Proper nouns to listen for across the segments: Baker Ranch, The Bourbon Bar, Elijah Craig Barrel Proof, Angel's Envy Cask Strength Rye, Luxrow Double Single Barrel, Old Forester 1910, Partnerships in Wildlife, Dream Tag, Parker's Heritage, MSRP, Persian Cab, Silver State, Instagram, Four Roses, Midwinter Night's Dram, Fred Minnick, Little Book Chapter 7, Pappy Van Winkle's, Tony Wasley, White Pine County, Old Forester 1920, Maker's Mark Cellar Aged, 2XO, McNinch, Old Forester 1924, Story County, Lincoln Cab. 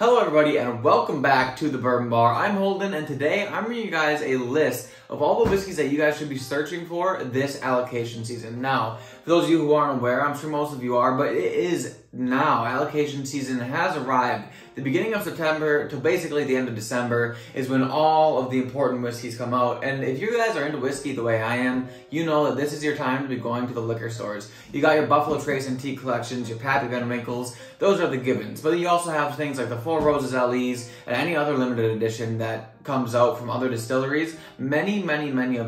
Hello everybody and welcome back to the Bourbon Bar. I'm Holden and today I'm bringing you guys a list of all the whiskeys that you guys should be searching for this allocation season. Now, for those of you who aren't aware, I'm sure most of you are, but it is now. Allocation season has arrived. The beginning of September to basically the end of December is when all of the important whiskeys come out. And if you guys are into whiskey the way I am, you know that this is your time to be going to the liquor stores. You got your Buffalo Trace Antique Collections, your Pappy Van Winkle's, those are the givens. But you also have things like the Four Roses LEs and any other limited edition that comes out from other distilleries. Many of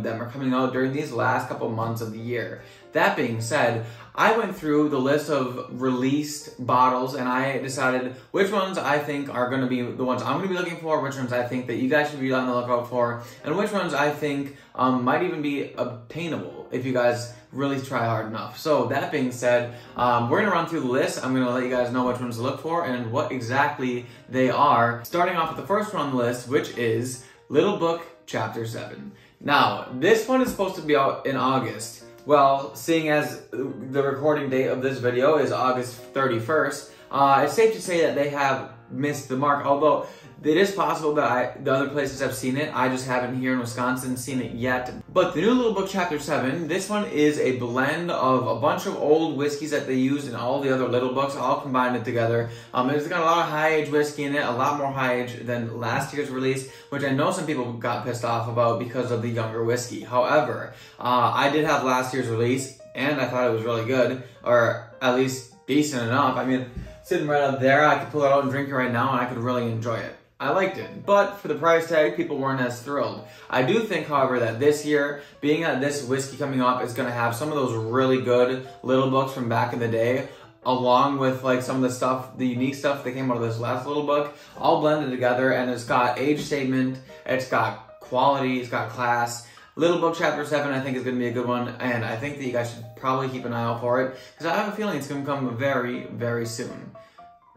them are coming out during these last couple months of the year. That being said, I went through the list of released bottles and I decided which ones I think are going to be the ones I'm going to be looking for, which ones I think that you guys should be on the lookout for, and which ones I think might even be obtainable if you guys really try hard enough. So that being said, we're gonna run through the list. I'm gonna let you guys know which ones to look for and what exactly they are. Starting off with the first one on the list, which is Little Book Chapter 7. Now, this one is supposed to be out in August. Well, seeing as the recording date of this video is August 31st, it's safe to say that they have missed the mark, although it is possible that the other places have seen it. I just haven't here in Wisconsin seen it yet. But the new Little Book Chapter 7, this one is a blend of a bunch of old whiskeys that they used in all the other Little Books, all combined it together. It's got a lot of high-age whiskey in it, a lot more high-age than last year's release, which I know some people got pissed off about because of the younger whiskey. However, I did have last year's release, and I thought it was really good, or at least decent enough. I mean, sitting right up there, I could pull it out and drink it right now, and I could really enjoy it. I liked it, but for the price tag, people weren't as thrilled. I do think, however, that this year, being that this whiskey coming up is gonna have some of those really good Little Books from back in the day, along with like some of the stuff, the unique stuff that came out of this last Little Book, all blended together, and it's got age statement, it's got quality, it's got class. Little Book Chapter 7 I think is going to be a good one, and I think that you guys should probably keep an eye out for it, because I have a feeling it's going to come very soon.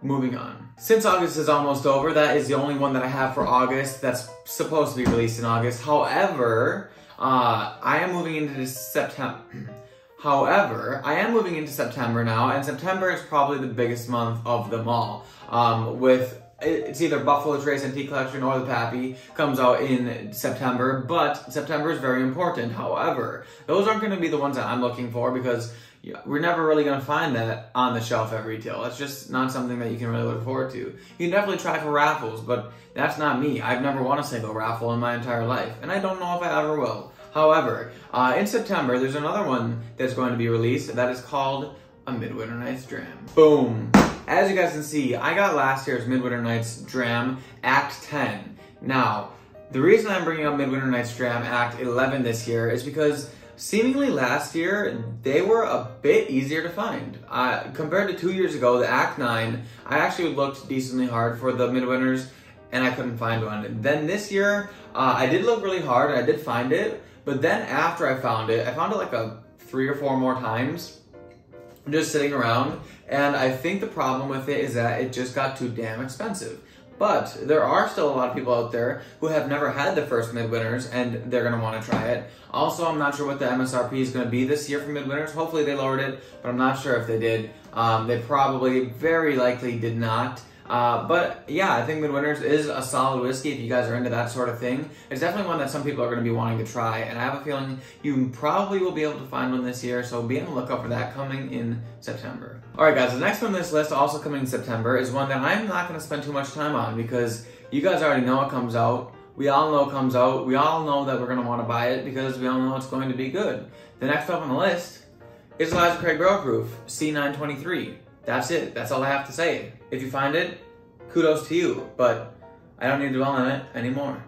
Moving on. Since August is almost over, that is the only one that I have for August that's supposed to be released in August. However, I am moving into September now, and September is probably the biggest month of them all. It's either Buffalo Trace Antique Collection or the Pappy comes out in September, but September is very important. However, those aren't going to be the ones that I'm looking for because we're never really going to find that on the shelf at retail. That's just not something that you can really look forward to. You can definitely try for raffles, but that's not me. I've never won a single raffle in my entire life, and I don't know if I ever will. However, in September, there's another one that's going to be released that is called a Midwinter Night's Dram. Boom. As you guys can see, I got last year's Midwinter Night's Dram Act 10. Now, the reason I'm bringing up Midwinter Night's Dram Act 11 this year is because seemingly last year, they were a bit easier to find. Compared to 2 years ago, the Act 9, I actually looked decently hard for the Midwinters and I couldn't find one. And then this year, I did look really hard and I did find it, but then after I found it like three or four more times, just sitting around, and I think the problem with it is that it just got too damn expensive. But there are still a lot of people out there who have never had the first Midwinters and they're going to want to try it. Also, I'm not sure what the MSRP is going to be this year for Midwinters. Hopefully they lowered it, but I'm not sure if they did. They probably very likely did not. But yeah, I think Midwinter's is a solid whiskey if you guys are into that sort of thing. It's definitely one that some people are going to be wanting to try, and I have a feeling you probably will be able to find one this year, so be on the lookout for that coming in September. Alright guys, the next one on this list, also coming in September, is one that I'm not going to spend too much time on because you guys already know it comes out. We all know it comes out. We all know that we're going to want to buy it because we all know it's going to be good. The next up on the list is Elijah Craig Barrel Proof, C923. That's it. That's all I have to say. If you find it, kudos to you, but I don't need to dwell on it anymore.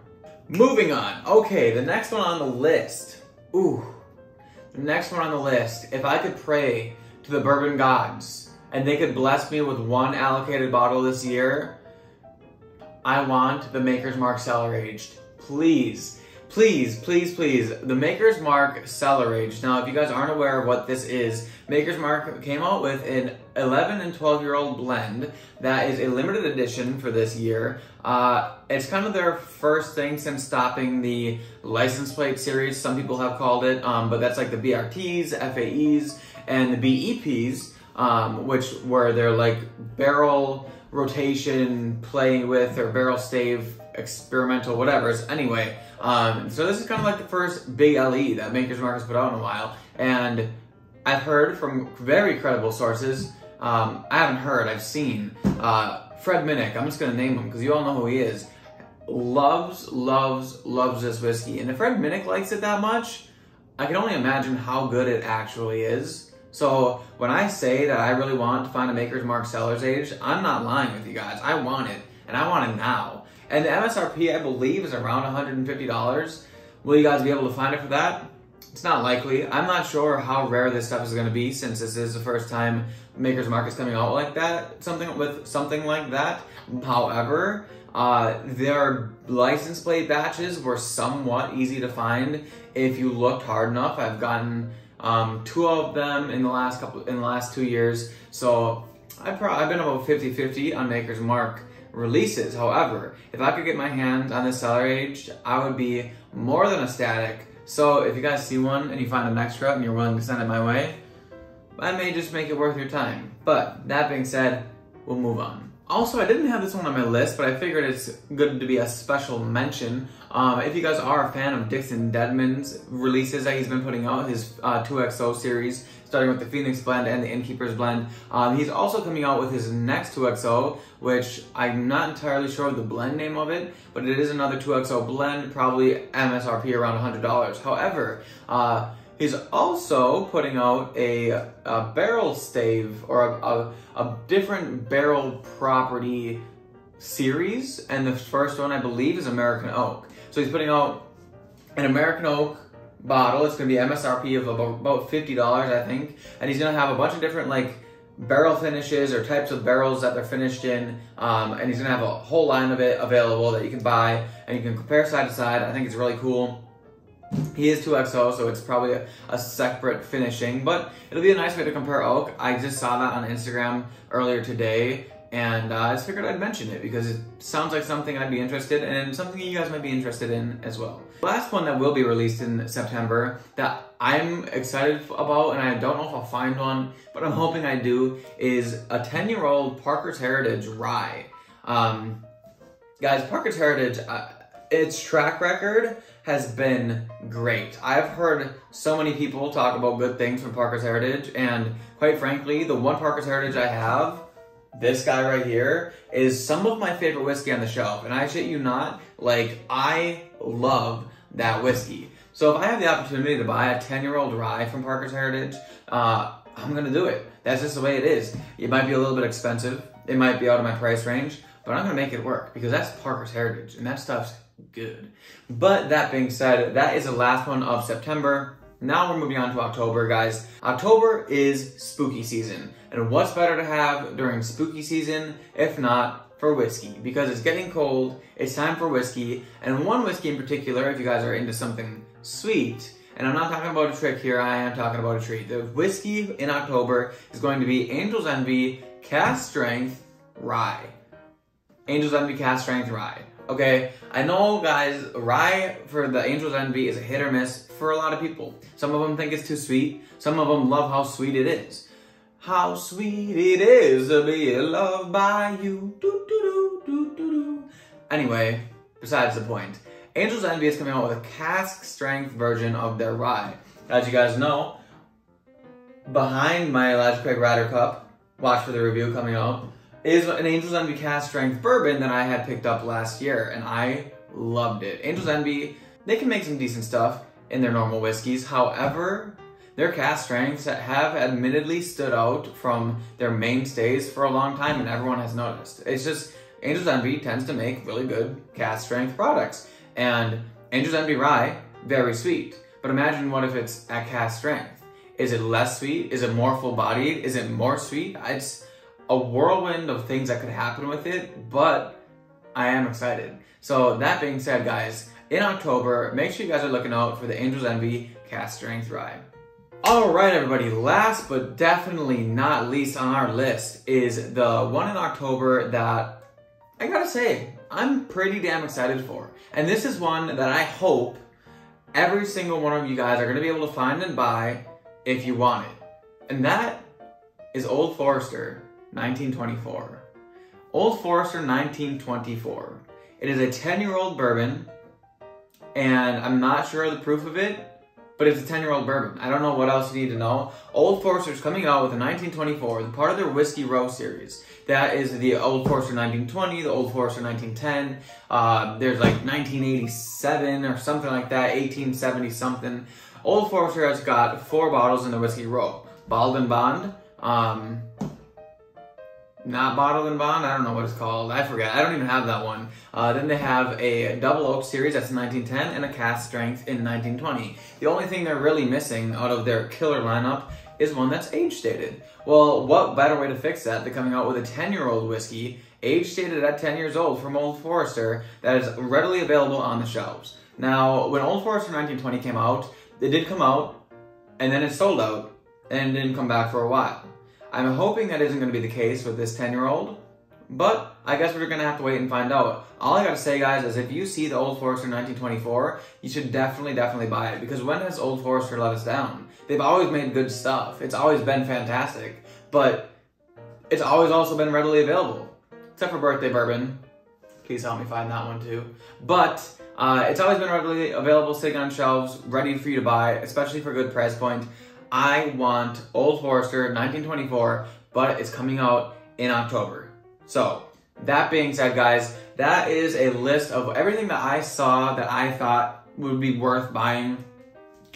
Moving on. Okay, the next one on the list. Ooh, the next one on the list. If I could pray to the bourbon gods and they could bless me with one allocated bottle this year, I want the Maker's Mark Cellar Aged. Please. Please, please, please, the Maker's Mark Cellar Aged. Now, if you guys aren't aware of what this is, Maker's Mark came out with an 11 and 12-year-old blend that is a limited edition for this year. It's kind of their first thing since stopping the license plate series, some people have called it, but that's like the BRTs, FAEs, and the BEPs, which were their like barrel rotation, playing with, or barrel stave, experimental, whatever. So anyway, so this is kind of like the first big LE that Maker's Mark has put out in a while, and I've heard from very credible sources, I've seen, Fred Minnick, I'm just going to name him because you all know who he is, loves this whiskey. And if Fred Minnick likes it that much, I can only imagine how good it actually is. So when I say that I really want to find a Maker's Mark Cellar's Aged, I'm not lying with you guys. I want it, and I want it now. And the MSRP, I believe, is around $150. Will you guys be able to find it for that? It's not likely. I'm not sure how rare this stuff is going to be, since this is the first time Maker's Mark is coming out like that, something like that. However, their license plate batches were somewhat easy to find if you looked hard enough. I've gotten 2 of them in the last two years, so I've been about 50-50 on Maker's Mark releases. However, if I could get my hands on this Cellar Aged, I would be more than ecstatic. So if you guys see one and you find an extra and you're willing to send it my way, I may just make it worth your time. But that being said, we'll move on. Also, I didn't have this one on my list, but I figured it's good to be a special mention. If you guys are a fan of Dixon Dedman's releases that he's been putting out, his 2XO series, starting with the Phoenix Blend and the Innkeeper's Blend, he's also coming out with his next 2XO, which I'm not entirely sure of the blend name of it, but it is another 2XO blend, probably MSRP around $100. However, he's also putting out a barrel stave, or a different barrel property series, and the first one I believe is American Oak. So he's putting out an American Oak bottle. It's going to be MSRP of about $50, I think, and he's going to have a bunch of different like barrel finishes or types of barrels that they're finished in, and he's going to have a whole line of it available that you can buy, and you can compare side to side. I think it's really cool. He is 2XO, so it's probably a separate finishing, but it'll be a nice way to compare oak. I just saw that on Instagram earlier today, and I just figured I'd mention it because it sounds like something I'd be interested in, and something you guys might be interested in as well. Last one that will be released in September that I'm excited about, and I don't know if I'll find one, but I'm hoping I do, is a 10-year-old Parker's Heritage Rye. Guys, Parker's Heritage, its track record has been great. I've heard so many people talk about good things from Parker's Heritage, and quite frankly, the one Parker's Heritage I have, this guy right here, is some of my favorite whiskey on the shelf, and I shit you not, like, I love that whiskey. So if I have the opportunity to buy a 10-year-old rye from Parker's Heritage, I'm gonna do it. That's just the way it is. It might be a little bit expensive, it might be out of my price range, but I'm gonna make it work, because that's Parker's Heritage, and that stuff's good. But that being said, that is the last one of September. Now we're moving on to October, guys. October is spooky season, and what's better to have during spooky season if not for whiskey? Because it's getting cold, it's time for whiskey, and one whiskey in particular, if you guys are into something sweet, and I'm not talking about a trick here, I am talking about a treat. The whiskey in October is going to be Angel's Envy Cask Strength Rye. Angel's Envy Cask Strength Rye. Okay, I know guys, rye for the Angel's Envy is a hit or miss for a lot of people. Some of them think it's too sweet. Some of them love how sweet it is. How sweet it is to be loved by you. Doo, doo, doo, doo, doo, doo. Anyway, besides the point, Angel's Envy is coming out with a cask strength version of their rye. As you guys know, behind my Elijah Craig Rider Cup, watch for the review coming out, is an Angel's Envy Cask Strength bourbon that I had picked up last year, and I loved it. Angel's Envy, they can make some decent stuff in their normal whiskeys. However, their cask strengths have admittedly stood out from their mainstays for a long time, and everyone has noticed. It's just, Angel's Envy tends to make really good cask strength products, and Angel's Envy Rye, very sweet. But imagine what if it's at cask strength? Is it less sweet? Is it more full-bodied? Is it more sweet? It's a whirlwind of things that could happen with it, but I am excited. So that being said, guys, in October, make sure you guys are looking out for the Angel's Envy Cask Strength Rye. All right, everybody, last but definitely not least on our list is the one in October that I gotta say, I'm pretty damn excited for. And this is one that I hope every single one of you guys are gonna be able to find and buy if you want it. And that is Old Forester 1924. Old Forester 1924. It is a 10-year-old bourbon, and I'm not sure of the proof of it, but it's a 10-year-old bourbon. I don't know what else you need to know. Old Forester's coming out with a 1924, the part of their Whiskey Row series. That is the Old Forester 1920, the Old Forester 1910. There's like 1987 or something like that, 1870 something. Old Forester has got 4 bottles in the Whiskey Row. Bottled and Bond, not Bottled and Bond, I don't know what it's called. I forget, I don't even have that one. Then they have a Double Oak series, that's 1910, and a Cask Strength in 1920. The only thing they're really missing out of their killer lineup is one that's age-stated. Well, what better way to fix that than coming out with a 10-year-old whiskey, age-stated at 10 years old from Old Forester, that is readily available on the shelves. Now, when Old Forester 1920 came out, it did come out, and then it sold out, and didn't come back for a while. I'm hoping that isn't going to be the case with this 10-year-old, but I guess we're going to have to wait and find out. All I got to say, guys, is if you see the Old Forester 1924, you should definitely buy it, because when has Old Forester let us down? They've always made good stuff. It's always been fantastic, but it's always also been readily available, except for Birthday Bourbon. Please help me find that one too. But it's always been readily available, sitting on shelves, ready for you to buy, especially for a good price point. I want Old Forester 1924, but it's coming out in October. So that being said, guys, that is a list of everything that I saw that I thought would be worth buying.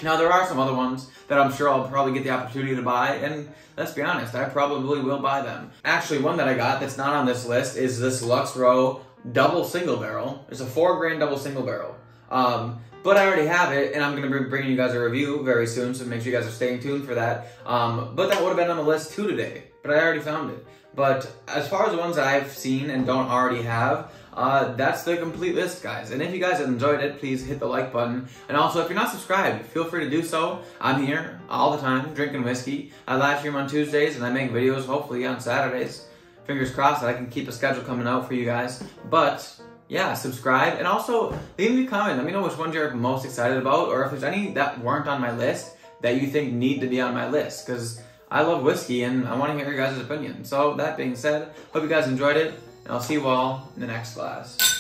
Now, there are some other ones that I'm sure I'll probably get the opportunity to buy, and let's be honest, I probably will buy them. Actually, one that I got that's not on this list is this Luxrow Double Single Barrel. It's a 4 grain double single barrel. But I already have it, and I'm going to be bringing you guys a review very soon, so make sure you guys are staying tuned for that. But that would have been on the list too today, but I already found it. But as far as the ones that I've seen and don't already have, that's the complete list, guys. And if you guys have enjoyed it, please hit the like button. And also, if you're not subscribed, feel free to do so. I'm here all the time, drinking whiskey. I live stream on Tuesdays, and I make videos, hopefully, on Saturdays. Fingers crossed that I can keep a schedule coming out for you guys. But yeah, subscribe, and also leave me a comment. Let me know which ones you're most excited about, or if there's any that weren't on my list that you think need to be on my list, because I love whiskey and I want to hear your guys' opinion. So that being said, hope you guys enjoyed it, and I'll see you all in the next class.